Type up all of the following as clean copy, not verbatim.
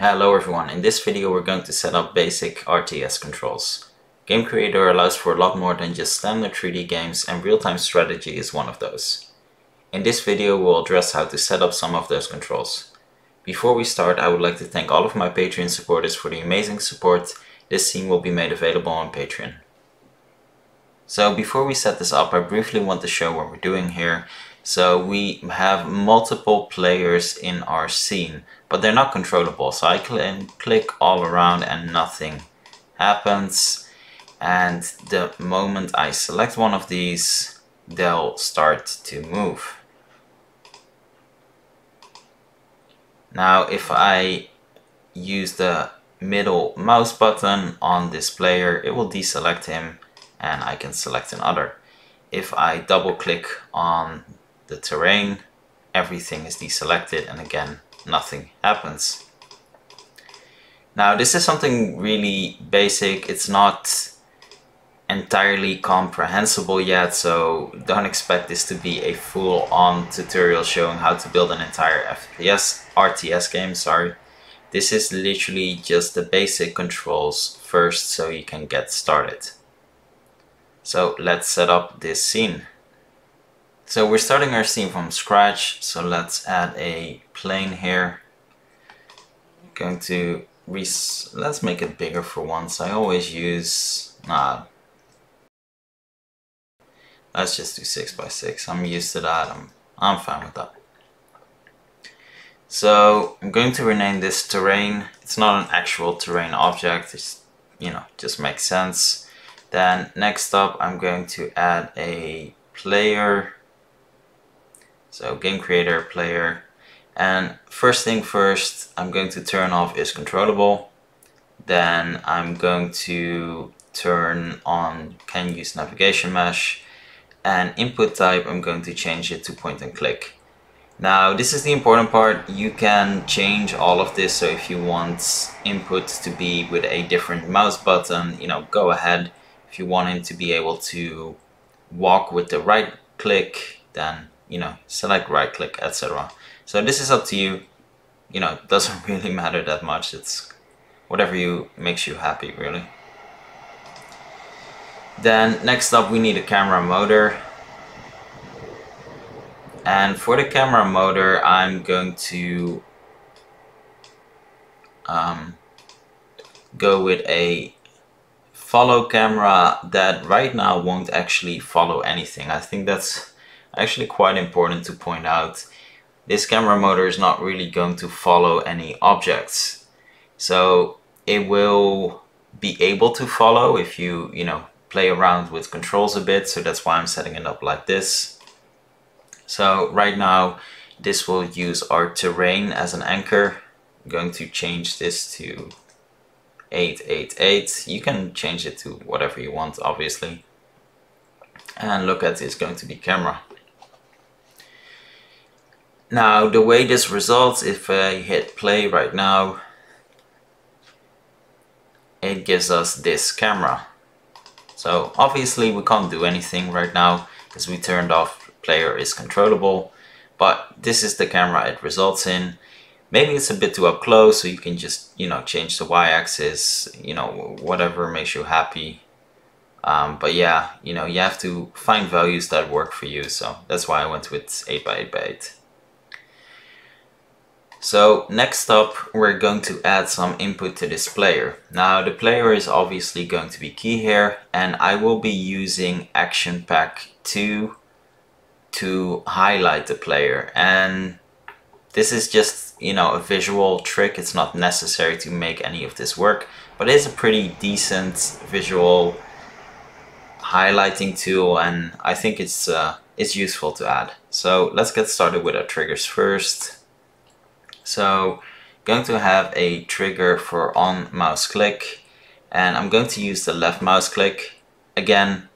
Hello everyone, in this video we're going to set up basic RTS controls. Game Creator allows for a lot more than just standard 3D games, and real-time strategy is one of those. In this video we'll address how to set up some of those controls. Before we start, I would like to thank all of my Patreon supporters for the amazing support. This scene will be made available on Patreon. So before we set this up, I briefly want to show what we're doing here. So we have multiple players in our scene, but they're not controllable. So I can click all around and nothing happens. And the moment I select one of these, they'll start to move. Now if I use the middle mouse button on this player, it will deselect him and I can select another. If I double click on the terrain, everything is deselected and again nothing happens. Now this is something really basic, it's not entirely comprehensible yet, so don't expect this to be a full-on tutorial showing how to build an entire RTS game, sorry. This is literally just the basic controls first so you can get started. So let's set up this scene. So we're starting our scene from scratch, so let's add a plane here. Let's make it bigger for once. I always use let's just do 6 by 6. I'm used to that. I'm fine with that. So I'm going to rename this terrain. It's not an actual terrain object. It's, you know, just makes sense. Then next up, I'm going to add a player. So Game Creator, player. And first thing first, I'm going to turn off is controllable. Then I'm going to turn on can use navigation mesh. And input type, I'm going to change it to point and click. Now this is the important part. You can change all of this. So if you want input to be with a different mouse button, you know, go ahead. If you want him to be able to walk with the right click, then, you know, select right click, etc. So this is up to you. You know, it doesn't really matter that much. It's whatever makes you happy, really. Then next up, we need a camera motor. And for the camera motor, I'm going to go with a follow camera that right now won't actually follow anything. I think that's actually quite important to point out. This camera motor is not really going to follow any objects. So it will be able to follow if you know, play around with controls a bit. So that's why I'm setting it up like this. So right now, this will use our terrain as an anchor. I'm going to change this to 888. You can change it to whatever you want, obviously. And look at it's going to be camera. Now the way this results, if I hit play right now, it gives us this camera. So obviously we can't do anything right now because we turned off player is controllable, but this is the camera it results in. Maybe it's a bit too up close, so you can just, you know, change the y-axis, you know, whatever makes you happy. But yeah, you know, you have to find values that work for you. So that's why I went with 8x8x8. So next up, we're going to add some input to this player. Now the player is obviously going to be key here, and I will be using Action Pack 2 to highlight the player. And this is just, you know, a visual trick. It's not necessary to make any of this work, but it's a pretty decent visual highlighting tool, and I think it's useful to add. So let's get started with our triggers first. So I'm going to have a trigger for on mouse click, and I'm going to use the left mouse click. Again,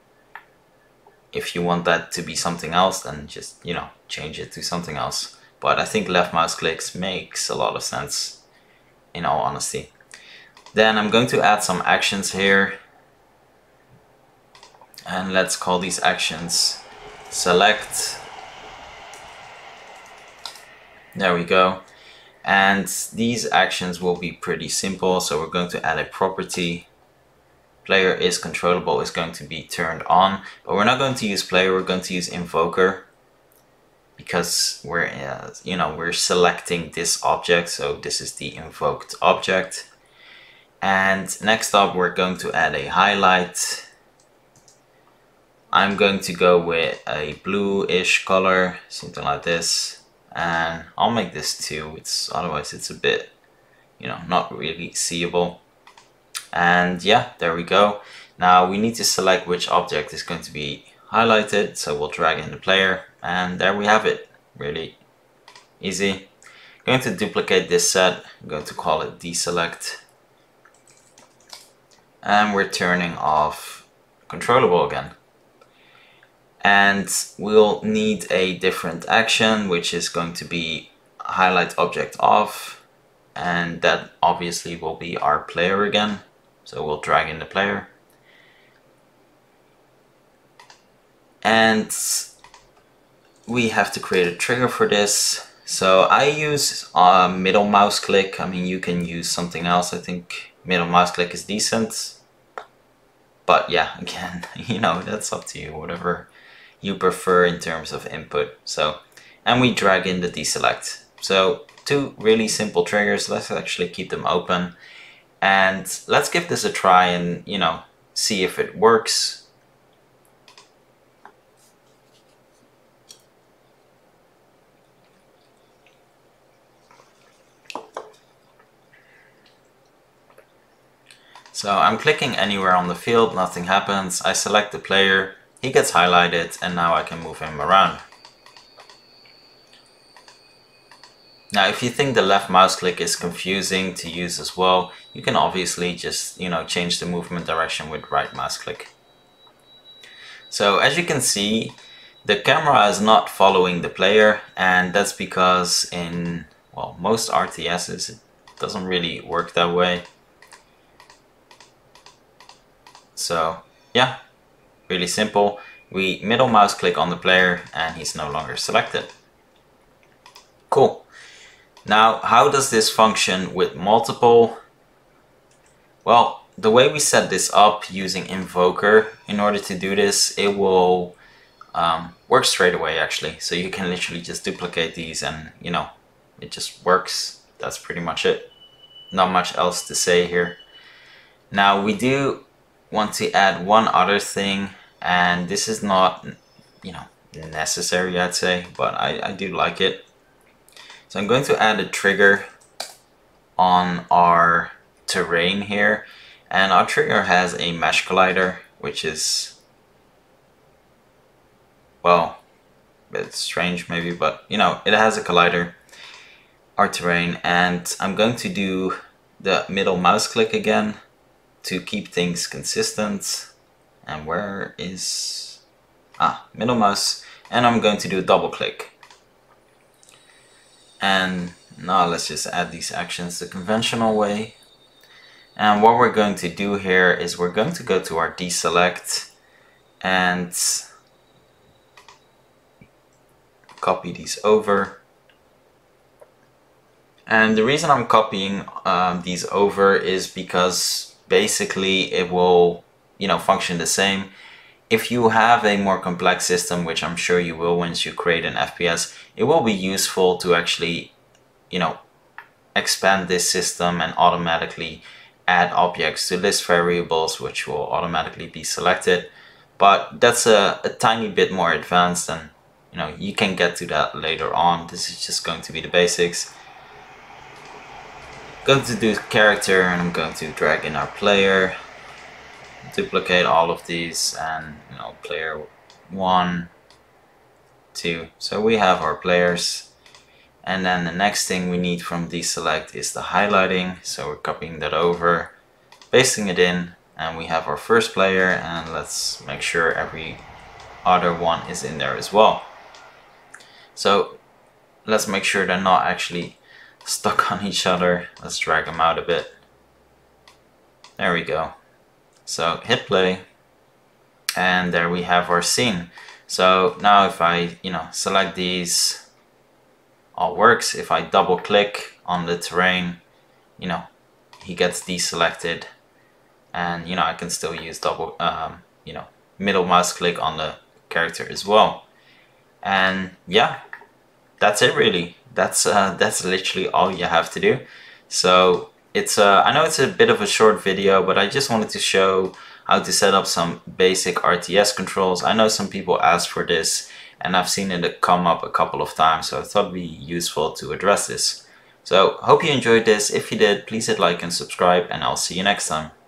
if you want that to be something else, then just, you know, change it to something else. But I think left mouse clicks makes a lot of sense, in all honesty. Then I'm going to add some actions here. And let's call these actions select. There we go. And these actions will be pretty simple. So we're going to add a property. Player is controllable is going to be turned on, but we're not going to use player. We're going to use invoker because we're we're selecting this object. So this is the invoked object. And next up, we're going to add a highlight. I'm going to go with a bluish color, something like this. And I'll make this 2. It's otherwise it's a bit, not really seeable. And yeah, there we go. Now we need to select which object is going to be highlighted. So we'll drag in the player, and there we have it. Really easy. I'm going to duplicate this set. I'm going to call it deselect, and we're turning off controllable again. And we'll need a different action, which is going to be highlight object off, and that obviously will be our player again. So we'll drag in the player, and we have to create a trigger for this. So I use a middle mouse click. I mean, you can use something else. I think middle mouse click is decent, but yeah, again, that's up to you, whatever you prefer in terms of input. So, and we drag in the deselect. So two really simple triggers. Let's actually keep them open, and let's give this a try and see if it works. So I'm clicking anywhere on the field, nothing happens. I select the player, he gets highlighted, and now I can move him around. Now, if you think the left mouse click is confusing to use as well, you can obviously just, change the movement direction with right mouse click. So as you can see, the camera is not following the player, and that's because in, well, most RTSs, it doesn't really work that way. So yeah, really simple. We middle mouse click on the player, and he's no longer selected. Cool. Now, how does this function with multiple? Well, the way we set this up using invoker, in order to do this, it will work straight away actually. So you can literally just duplicate these, and it just works. That's pretty much it. Not much else to say here. Now we do want to add one other thing, and this is not necessary, I'd say, but I do like it. So I'm going to add a trigger on our terrain here, and our trigger has a mesh collider, which is, well, a bit strange maybe, but it has a collider, our terrain. And I'm going to do the middle mouse click again to keep things consistent. And where is, middle mouse, and I'm going to do a double click. And now let's just add these actions the conventional way. And what we're going to do here is we're going to go to our deselect and copy these over. And the reason I'm copying these over is because basically it will function the same. If you have a more complex system, which I'm sure you will once you create an FPS, it will be useful to actually expand this system and automatically add objects to list variables, which will automatically be selected. But that's a tiny bit more advanced, and you can get to that later on. This is just going to be the basics. Going to do character, and I'm going to drag in our player, duplicate all of these, and player 1, 2. So we have our players, and then the next thing we need from deselect is the highlighting. So we're copying that over, pasting it in, and we have our first player, and let's make sure every other one is in there as well. So let's make sure they're not actually stuck on each other. Let's drag them out a bit. There we go. So hit play, and there we have our scene. So now if I select these, all works. If I double click, on the terrain, you know, he gets deselected, and you know, I can still use double, you know, middle mouse click on the character as well. And yeah, that's it really. That's literally all you have to do. So it's I know it's a bit of a short video, but I just wanted to show how to set up some basic RTS controls. I know some people asked for this, and I've seen it come up a couple of times, so I thought it'd be useful to address this. So hope you enjoyed this. If you did, please hit like and subscribe, and I'll see you next time.